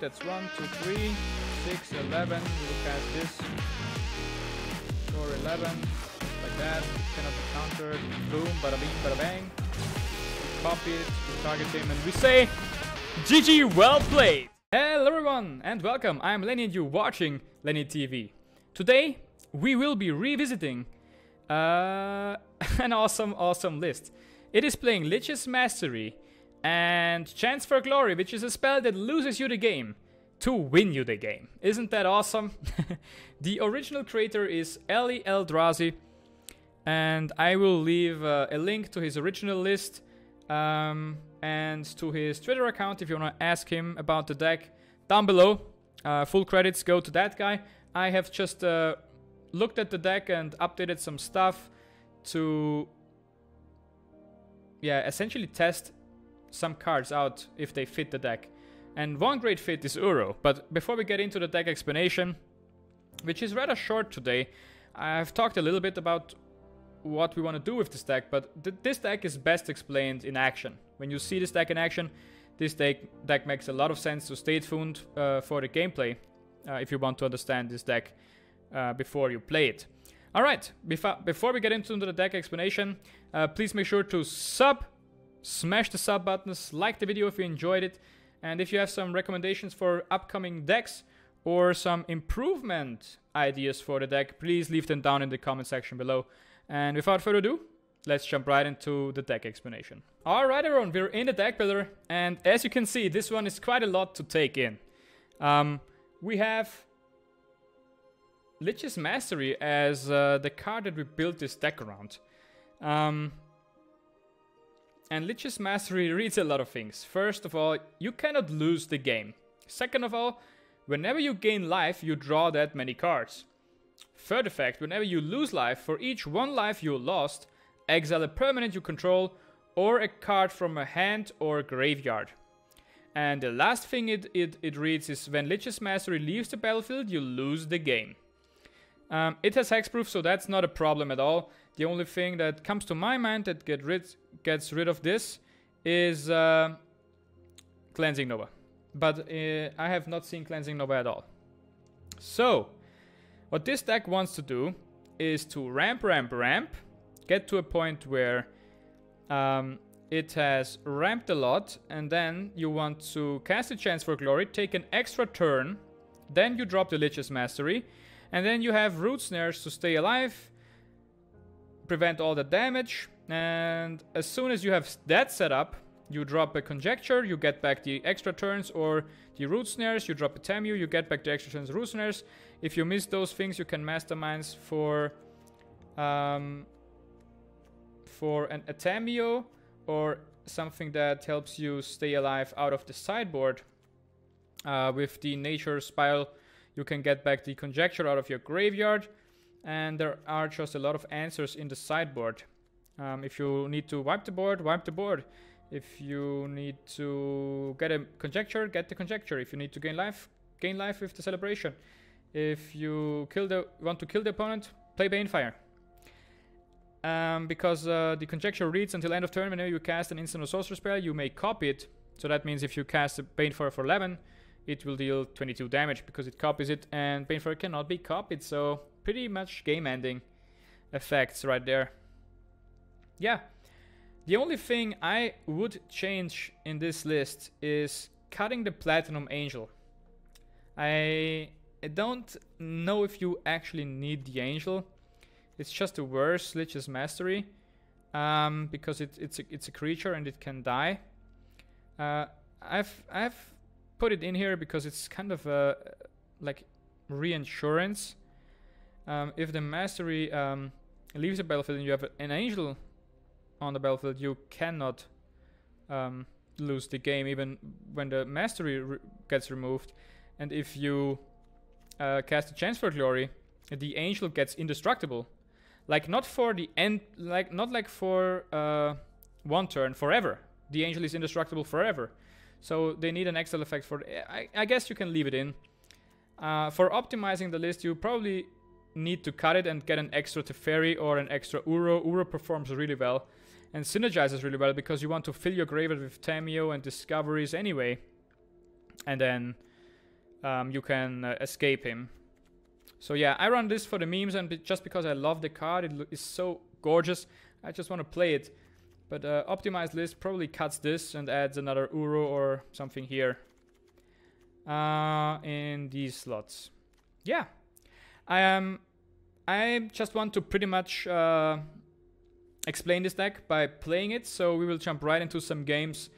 That's 1, 2, 3, 6, 11. We will cast this. Score 11. Like that. Cannot be countered. Boom, bada bing, bada bang. We copy it. We target him and we say, GG, well played! Hello everyone and welcome. I'm Lenny and you're watching Lenny TV. Today, we will be revisiting an awesome list. It is playing Lich's Mastery and Chance for Glory, which is a spell that loses you the game to win you the game. Isn't that awesome? The original creator is AliEldrazi, and I will leave a link to his original list and to his Twitter account if you want to ask him about the deck down below. Full credits go to that guy. I have just looked at the deck and updated some stuff to, yeah, essentially test some cards out if they fit the deck. And one great fit is Uro. But before we get into the deck explanation, which is rather short today, I've talked a little bit about what we want to do with this deck, but this deck is best explained in action. When you see this deck in action, this deck makes a lot of sense, so stay tuned for the gameplay if you want to understand this deck before you play it. Alright, before we get into the deck explanation, please make sure to sub, smash the sub buttons, like the video if you enjoyed it, and if you have some recommendations for upcoming decks or some improvement ideas for the deck, please leave them down in the comment section below. And without further ado, let's jump right into the deck explanation. Alright everyone, we're in the deck builder, and as you can see, this one is quite a lot to take in. We have Lich's Mastery as the card that we built this deck around. And Lich's Mastery reads a lot of things. First of all, you cannot lose the game. Second of all, whenever you gain life, you draw that many cards. Third effect, whenever you lose life, for each one life you lost, exile a permanent you control or a card from a hand or a graveyard. And the last thing it reads is, when Lich's Mastery leaves the battlefield, you lose the game. It has hexproof, so that's not a problem at all. The only thing that comes to my mind that gets rid of this is Cleansing Nova. But I have not seen Cleansing Nova at all. So, what this deck wants to do is to ramp, get to a point where it has ramped a lot, and then you want to cast a Chance for Glory, take an extra turn, then you drop the Lich's Mastery, and then you have Root Snares to stay alive, prevent all the damage, and as soon as you have that set up, you drop a Conjecture, you get back the extra turns or the Root Snares, you drop a Tamiyo, you get back the extra turns, Root Snares. If you miss those things, you can Mastermind's for an Tamiyo or something that helps you stay alive out of the sideboard. With the Nature Spiral, you can get back the Conjecture out of your graveyard, and there are just a lot of answers in the sideboard. If you need to wipe the board, wipe the board. If you need to get a Conjecture, get the Conjecture. If you need to gain life with the Celebration. If you want to kill the opponent, play Banefire. Because the Conjecture reads until end of turn, whenever you cast an instant or sorcery spell, you may copy it. So that means if you cast a Banefire for 11, it will deal 22 damage because it copies it, and Banefire cannot be copied. So pretty much game-ending effects right there. Yeah. The only thing I would change in this list is cutting the Platinum Angel. I don't know if you actually need the Angel. It's just a worse Lich's Mastery because it's a creature and it can die. I've put it in here because it's kind of a like reinsurance. If the Mastery leaves the battlefield and you have an Angel on the battlefield, you cannot lose the game even when the Mastery gets removed. And if you cast a Chance for Glory, the Angel gets indestructible, like not for the end, like not like for one turn, forever. The Angel is indestructible forever, so they need an exile effect for. I guess you can leave it in. For optimizing the list, you probably need to cut it and get an extra Teferi or an extra Uro. Uro performs really well and synergizes really well because you want to fill your graveyard with Tamiyo and Discoveries anyway, and then you can escape him. So yeah, I run this for the memes, and just because I love the card, it is so gorgeous, I just want to play it. But optimized list probably cuts this and adds another Uro or something here in these slots. Yeah, I just want to pretty much explain this deck by playing it, so we will jump right into some games.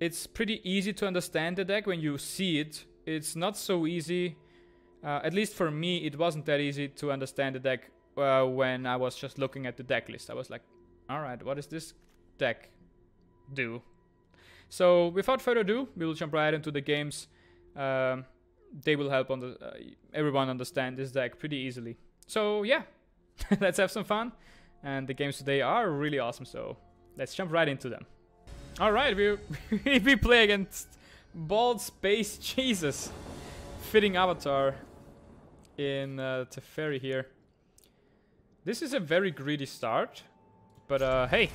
It's pretty easy to understand the deck when you see it. It's not so easy, at least for me, it wasn't that easy to understand the deck when I was just looking at the deck list. I was like, alright, what does this deck do? So without further ado, we will jump right into the games. They will help on the, everyone understand this deck pretty easily. So yeah, let's have some fun. And the games today are really awesome, so let's jump right into them. Alright, we play against Bald Space Jesus. Fitting avatar in Teferi here. This is a very greedy start, but hey,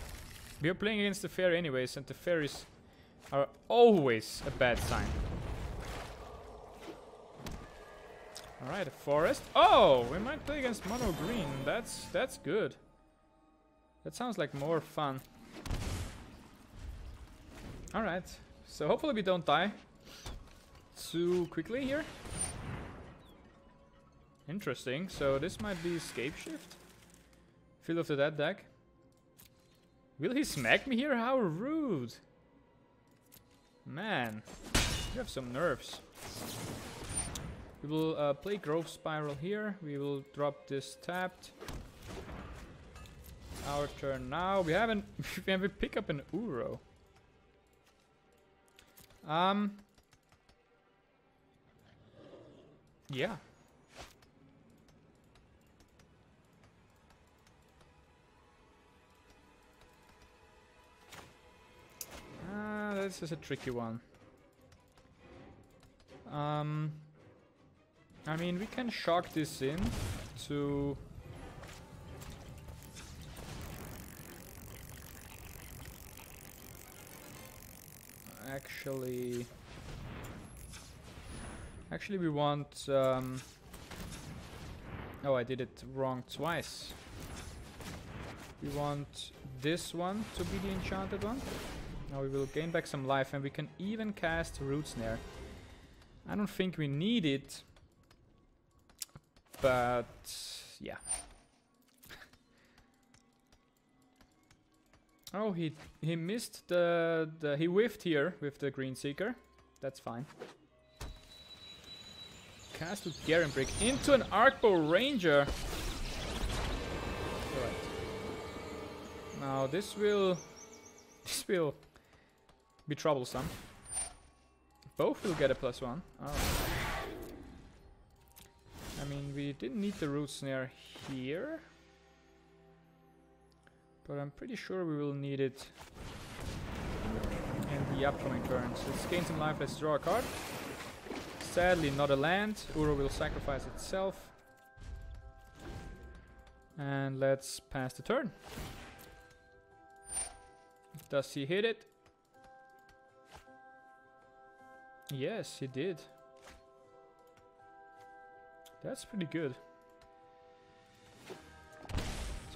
we're playing against Teferi anyways, and Teferis are always a bad sign. Alright, a forest. Oh, we might play against mono green. That's good. That sounds like more fun. Alright, so hopefully we don't die too quickly here. Interesting, so this might be Scape Shift. Field of the Dead deck. Will he smack me here? How rude. Man, you have some nerves. We will play Growth Spiral here. We will drop this tapped. Our turn now. We haven't. We pick up an Uro. Yeah. This is a tricky one. I mean, we can shock this in to Actually, we want... oh, I did it wrong twice. We want this one to be the enchanted one. Now we will gain back some life, and we can even cast Root Snare. I don't think we need it, but yeah. Oh, he missed the he whiffed here with the Green Seeker. That's fine. Cast with Garenbrick into an Arcbow Ranger. Alright. Now this will be troublesome. Both will get a +1. Alright. I mean, we didn't need the Root Snare here, but I'm pretty sure we will need it in the upcoming turns. Let's gain some life. Let's draw a card. Sadly, not a land. Uro will sacrifice itself. And let's pass the turn. Does he hit it? Yes, he did. That's pretty good.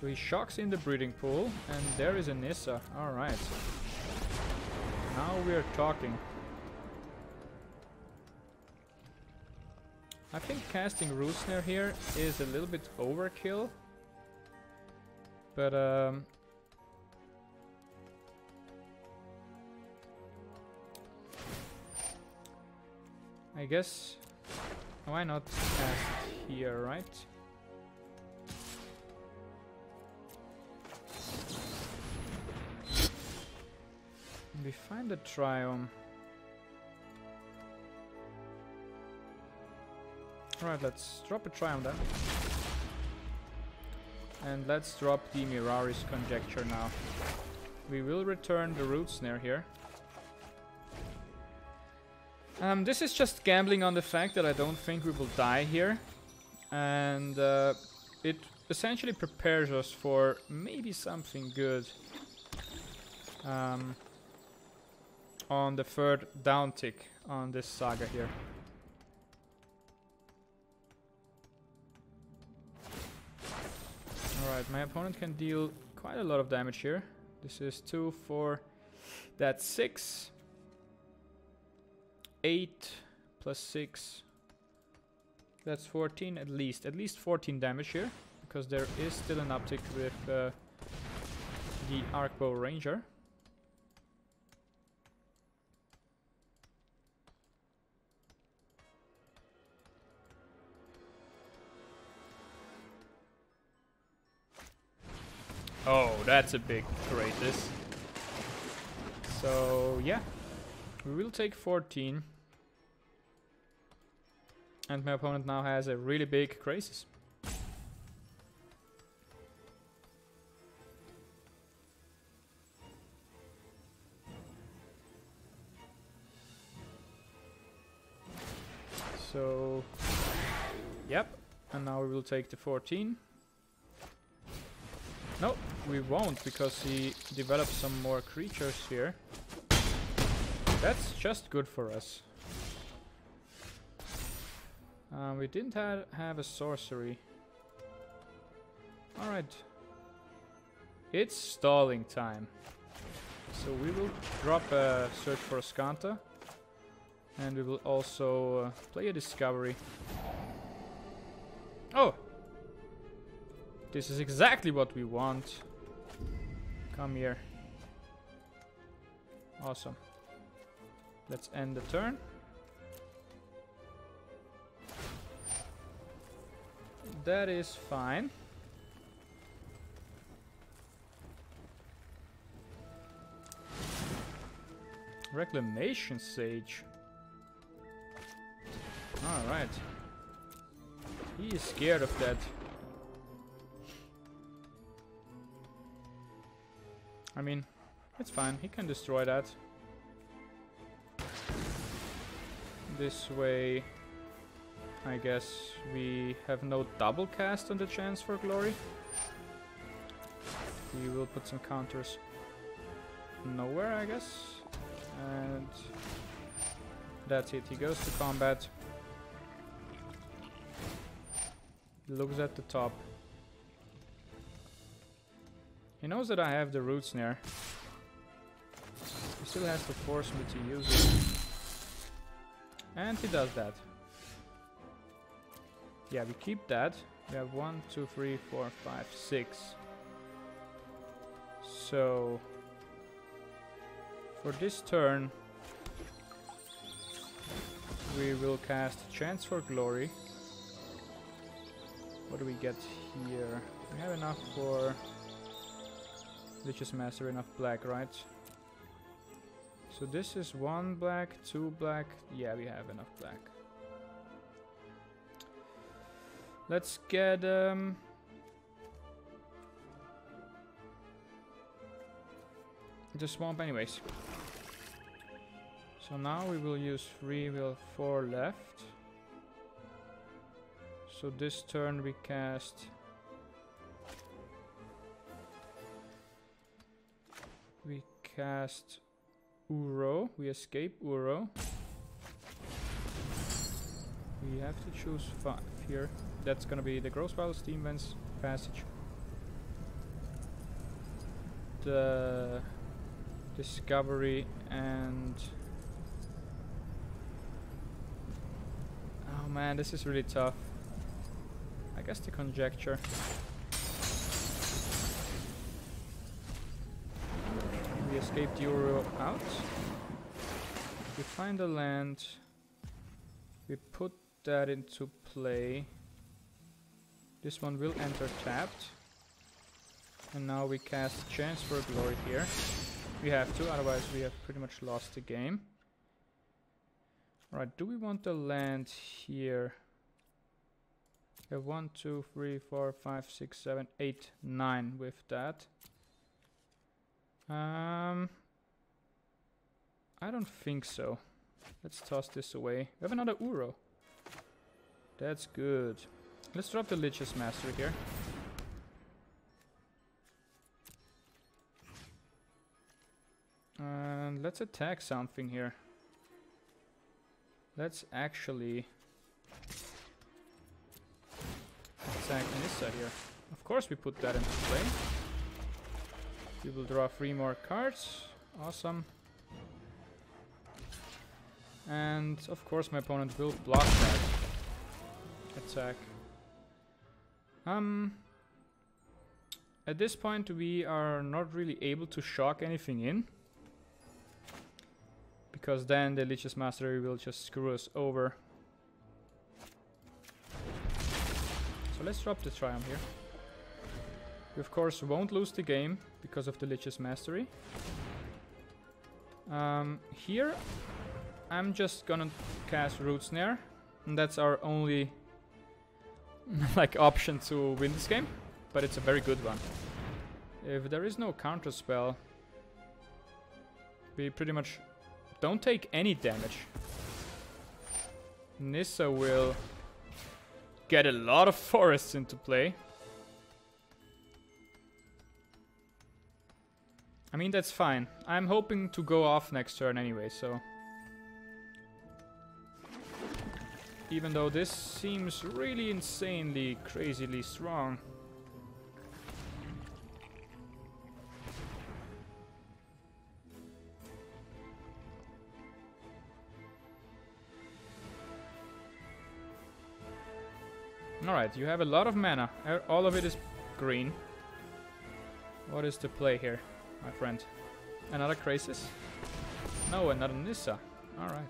So he shocks in the breeding pool, and there is a Nissa. Alright. Now we're talking. I think casting Root Snare here is a little bit overkill, but I guess why not cast here, right? We find a Triome. Alright, let's drop a Triumph then. And let's drop the Mirari's Conjecture now. We will return the Root Snare here. This is just gambling on the fact that I don't think we will die here. And it essentially prepares us for maybe something good. On the third down tick on this saga here. Alright, my opponent can deal quite a lot of damage here. This is 2, 4, that's 6. 8 plus 6, that's 14 at least 14 damage here, because there is still an uptick with the Arcbow Ranger. Oh, that's a big trade this. So yeah, we will take 14. And my opponent now has a really big Krasis. So, yep. And now we will take the 14. No, we won't, because he develops some more creatures here. That's just good for us. We didn't have a sorcery. Alright. It's stalling time. So we will drop a Search for Azcanta. And we will also play a Discovery. Oh! This is exactly what we want. Come here. Awesome. Let's end the turn. That is fine. Reclamation Sage. Alright. He is scared of that. I mean, it's fine. He can destroy that. This way... I guess we have no double cast on the Chance for Glory. We will put some counters nowhere, I guess. And that's it. He goes to combat. Looks at the top. He knows that I have the Root Snare. He still has to force me to use it. And he does that. Yeah, we keep that. We have 1, 2, 3, 4, 5, 6. So... for this turn... we will cast Chance for Glory. What do we get here? We have enough for... Lich's Mastery, enough black, right? So this is 1 black, 2 black. Yeah, we have enough black. Let's get the swamp anyways. So now we will use 3, we have 4 left. So this turn we cast Uro, we escape Uro. We have to choose 5 here. That's gonna be the Growth Spiral, Steam Vents, Passage, the Discovery, and... oh man, this is really tough. I guess the Conjecture. We escaped the Uro out. We find the land. We put that into play. This one will enter tapped. And now we cast Chance for Glory here. We have to, otherwise we have pretty much lost the game. Alright, do we want the land here? We have 1, 2, 3, 4, 5, 6, 7, 8, 9 with that. I don't think so. Let's toss this away. We have another Uro. That's good. Let's drop the Lich's Mastery here. And let's attack something here. Let's actually attack Nissa here. Of course we put that into play. We will draw 3 more cards. Awesome. And of course my opponent will block that attack. At this point we are not really able to shock anything in, because then the Lich's Mastery will just screw us over. So let's drop the Triumph here. We of course won't lose the game because of the Lich's Mastery. Here I'm just gonna cast Root Snare, and that's our only like option to win this game, but it's a very good one. If there is no counter spell, we pretty much don't take any damage. Nissa will get a lot of forests into play. I mean, that's fine. I'm hoping to go off next turn anyway, so... Even though this seems really insanely, crazily strong. Alright, you have a lot of mana. All of it is green. What is the play here, my friend? Another Krasis? No, another Nissa. Alright.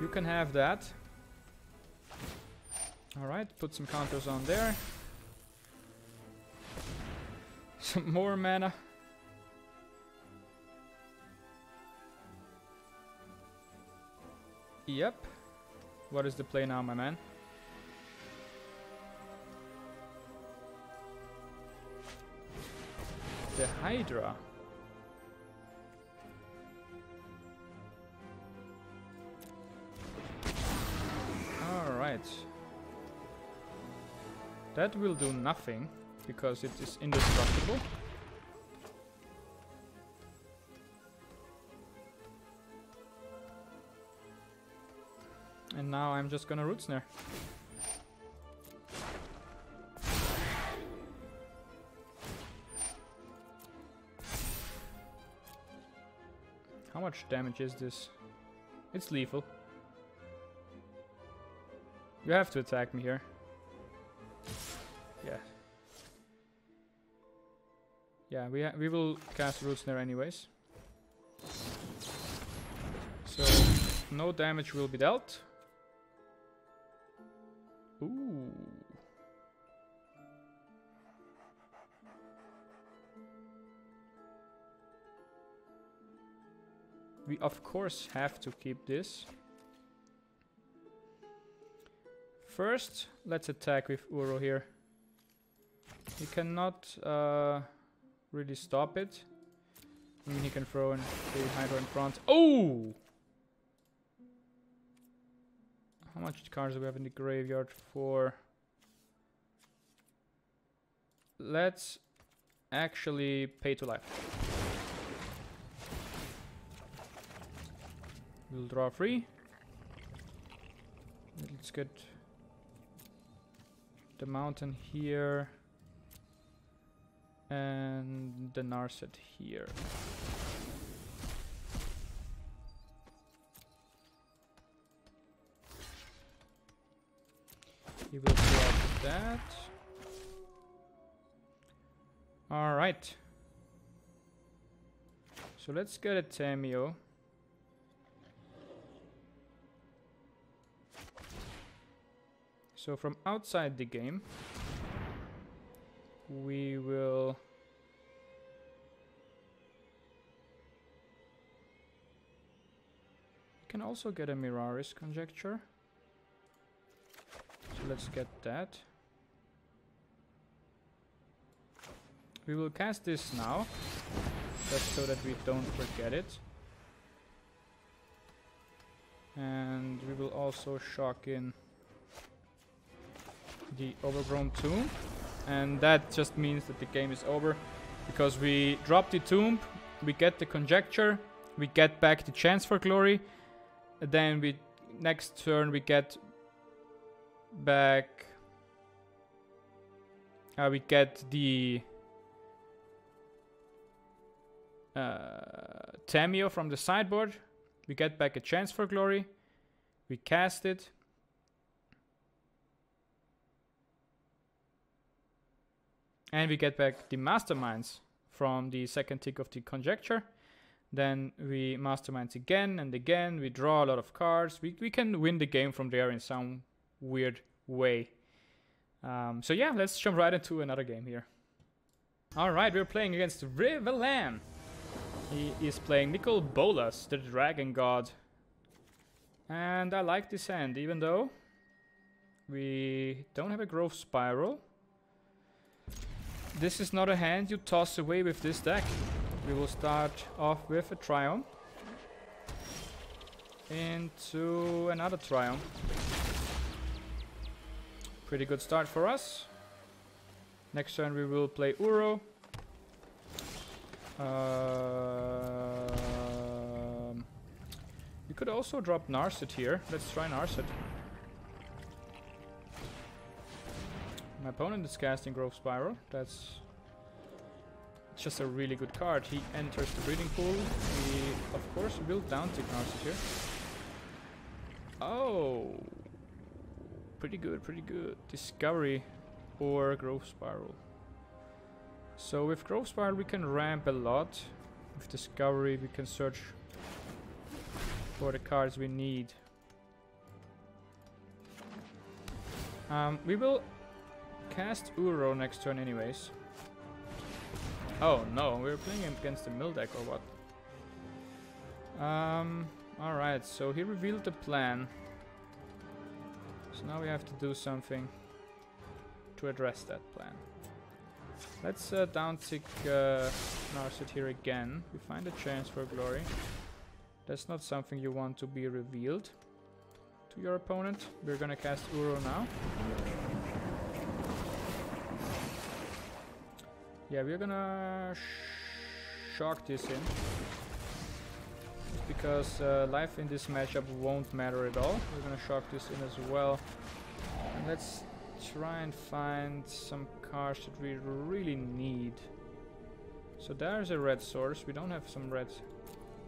You can have that. Alright, put some counters on there. Some more mana. Yep. What is the play now, my man? The Hydra. That will do nothing because it is indestructible. And now I'm just gonna Root Snare. How much damage is this? It's lethal. You have to attack me here. Yeah. Yeah, we will cast Root Snare anyways. So, no damage will be dealt. Ooh. We of course have to keep this. First, let's attack with Uro here. He cannot really stop it. I mean, he can throw in the Hydra in front. Oh! How much cards do we have in the graveyard for? Let's actually pay to life. We'll draw 3. Let's get the mountain here and the Narset here. He will drop that. All right. So let's get a Tamiyo. So from outside the game, we will can also get a Mirari's Conjecture. So let's get that. We will cast this now, just so that we don't forget it. And we will also shock in the Overgrown Tomb, and that just means that the game is over, because we drop the tomb, we get the Conjecture, we get back the Chance for Glory. Then we next turn we get back we get the Tamiyo from the sideboard. We get back a Chance for Glory. We cast it. And we get back the Mastermind's from the second tick of the Conjecture. Then we Mastermind's again and again. We draw a lot of cards. We can win the game from there in some weird way. So yeah, let's jump right into another game here. Alright, we're playing against Rivalan. He is playing Nicol Bolas, the Dragon God. And I like this hand, even though we don't have a Growth Spiral. This is not a hand you toss away with this deck. We will start off with a Triumph. Into another Triumph. Pretty good start for us. Next turn we will play Uro. We could also drop Narset here. Let's try Narset. My opponent is casting Growth Spiral. That's just a really good card. He enters the breeding pool. He, of course, will down tick Narset here. Oh, pretty good, pretty good. Discovery or Growth Spiral. So with Growth Spiral we can ramp a lot. With Discovery we can search for the cards we need. We will cast Uro next turn anyways. Oh no, we're playing against the mill deck or what? Alright, so he revealed the plan. So now we have to do something to address that plan. Let's down tick Narset here again. We find a Chance for Glory. That's not something you want to be revealed to your opponent. We're gonna cast Uro now. Yeah, we're gonna shock this in. Just because life in this matchup won't matter at all. We're gonna shock this in as well. And let's try and find some cards that we really need. So there's a red source. We don't have some reds,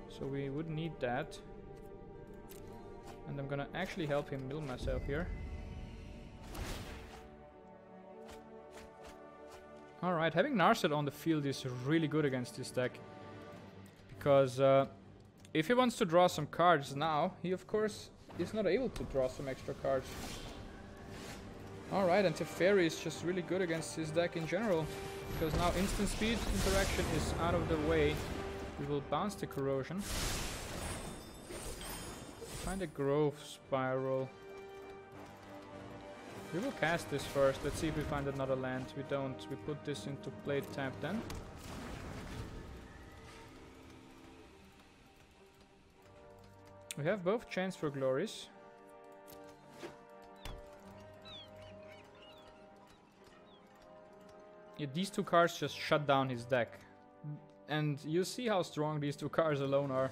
so we would need that. And I'm gonna actually help him mill myself here. Alright, having Narset on the field is really good against this deck, because if he wants to draw some cards now, he of course is not able to draw some extra cards. Alright, and Teferi is just really good against his deck in general, because now instant speed interaction is out of the way. We will bounce the Corrosion. Find a Growth Spiral. We will cast this first. Let's see if we find another land. We don't. We put this into play tap then. We have both Chance for Glories. Yeah, these two cards just shut down his deck. And you see how strong these two cards alone are.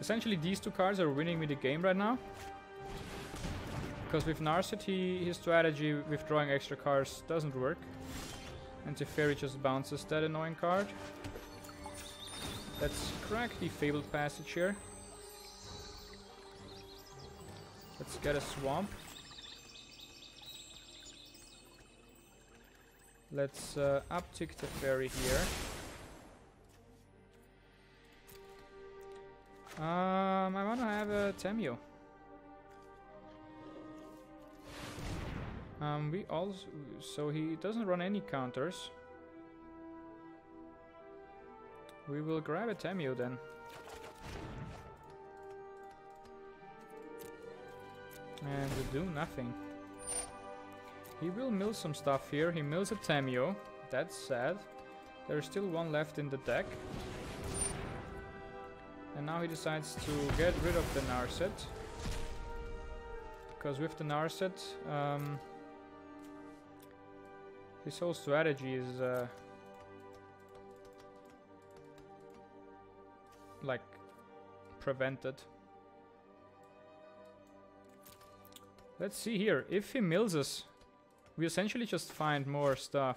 Essentially these two cards are winning me the game right now. Because with Narset, his strategy with drawing extra cards doesn't work. And Teferi just bounces that annoying card. Let's crack the Fabled Passage here. Let's get a Swamp. Let's uptick Teferi here. I want to have a Tamiyo. We also, so he doesn't run any counters. We will grab a Tamiyo then. And we do nothing. He will mill some stuff here. He mills a Tamiyo. That's sad. There's still one left in the deck. And now he decides to get rid of the Narset. Because with the Narset, his whole strategy is like prevented. Let's see here. If he mills us, we essentially just find more stuff.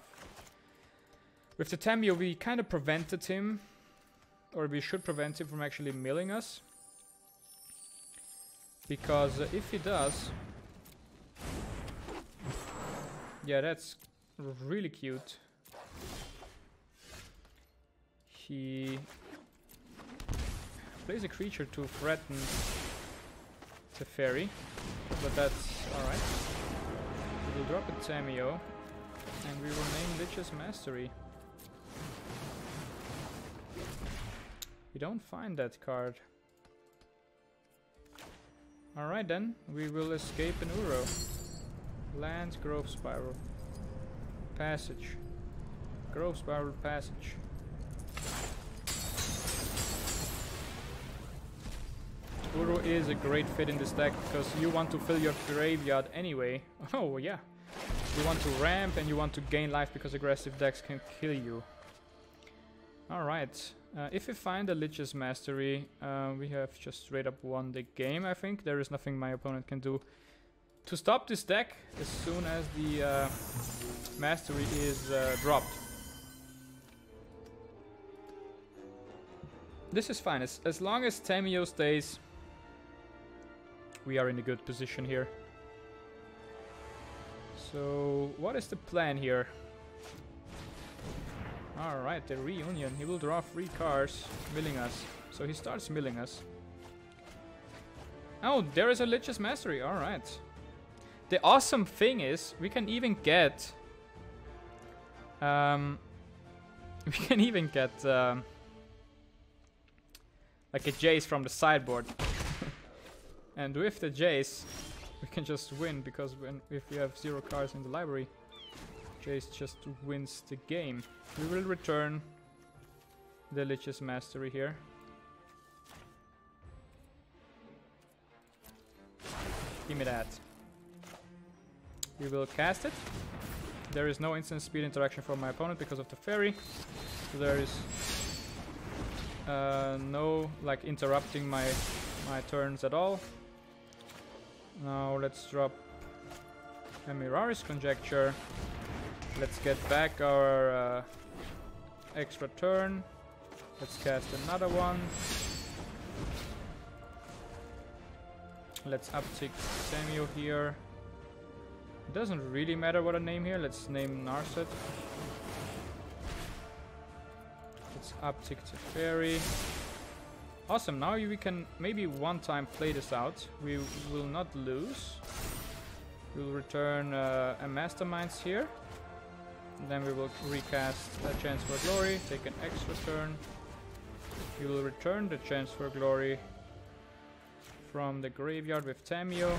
With the Tamiyo, we kind of prevented him. Or we should prevent him from actually milling us. Because if he does... Yeah, that's really cute. He plays a creature to threaten Teferi, but that's alright. We'll drop a Tamiyo, and we will name Lich's Mastery. You don't find that card. Alright then, we will escape an Uro. Land, Growth Spiral, Passage. Growth Spiral, Passage. Uro is a great fit in this deck because you want to fill your graveyard anyway. Oh yeah. You want to ramp and you want to gain life because aggressive decks can kill you. Alright. If we find a Lich's Mastery, we have just straight up won the game, I think. There is nothing my opponent can do to stop this deck as soon as the Mastery is dropped. This is fine. As long as Tamiyo stays, we are in a good position here. So, what is the plan here? Alright, the reunion. He will draw 3 cards, milling us. So he starts milling us. Oh, there is a Lich's Mastery. Alright. The awesome thing is, we can even get... like a Jace from the sideboard. And with the Jace, we can just win, because if we have 0 cards in the library, Jace just wins the game. We will return the Lich's Mastery here. Give me that. We will cast it. There is no instant speed interaction for my opponent because of the Teferi. So there is no like interrupting my turns at all. Now let's drop a Mirari's Conjecture. Let's get back our extra turn. Let's cast another one. Let's uptick Tamiyo here. It doesn't really matter what I name here. Let's name Narset. Let's uptick Teferi. Awesome. Now we can maybe one time play this out. We will not lose. We'll return a Mastermind's here. Then we will recast a Chance for Glory, take an extra turn. You will return the Chance for Glory from the graveyard with Tamiyo.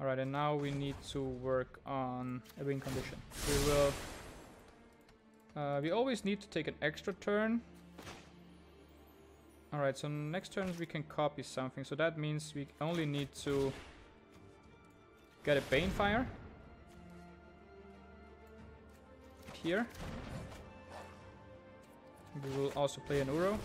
Alright, and now we need to work on a win condition. We will... we always need to take an extra turn. Alright, so next turn we can copy something. So that means we only need to get a Banefire here. We will also play an Uro.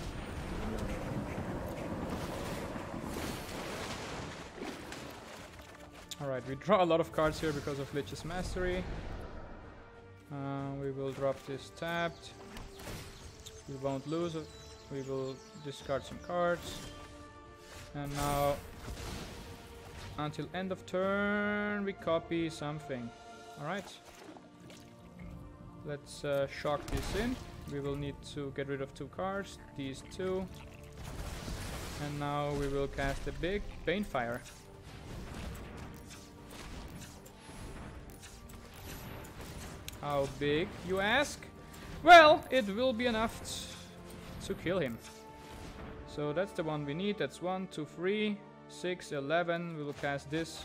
Alright, we draw a lot of cards here because of Lich's Mastery. We will drop this tapped. We won't lose it. We will discard some cards. And now, until end of turn, we copy something. Alright. Let's shock this in. We will need to get rid of 2 cards, these 2. And now we will cast a big Banefire. How big, you ask? Well, it will be enough to kill him. So that's the one we need. That's 1, 2, 3, 6, 11. We will cast this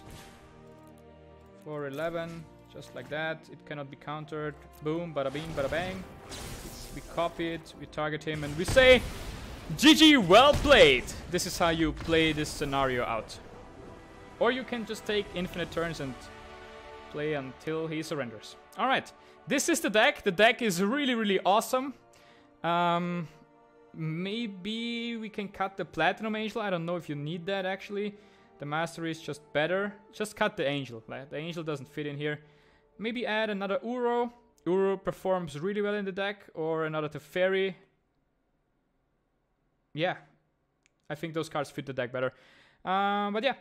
for 11. Just like that, it cannot be countered. Boom, bada bing, bada bang. We copy it, we target him, and we say, GG, well played! This is how you play this scenario out. Or you can just take infinite turns and play until he surrenders. Alright, this is the deck. The deck is really, really awesome. Maybe we can cut the Platinum Angel. I don't know if you need that actually. The Mastery is just better. Just cut the Angel. The Angel doesn't fit in here. Maybe add another Uro. Uro performs really well in the deck. Or another Teferi. Yeah. I think those cards fit the deck better. But yeah.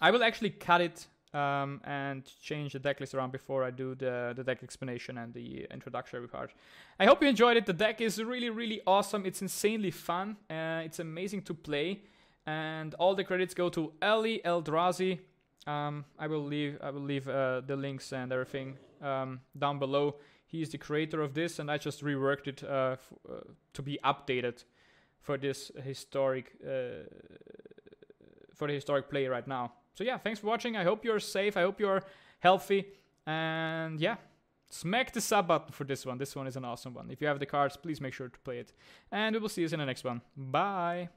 I will actually cut it and change the deck list around before I do the deck explanation and the introductory part. I hope you enjoyed it. The deck is really, really awesome. It's insanely fun. It's amazing to play. And all the credits go to AliEldrazi. I will leave the links and everything down below. He is the creator of this, and I just reworked it to be updated for this historic play right now. So yeah, thanks for watching. I hope you're safe. I hope you're healthy. And yeah, smack the sub button for this one. This one is an awesome one. If you have the cards, please make sure to play it. And we will see you in the next one. Bye.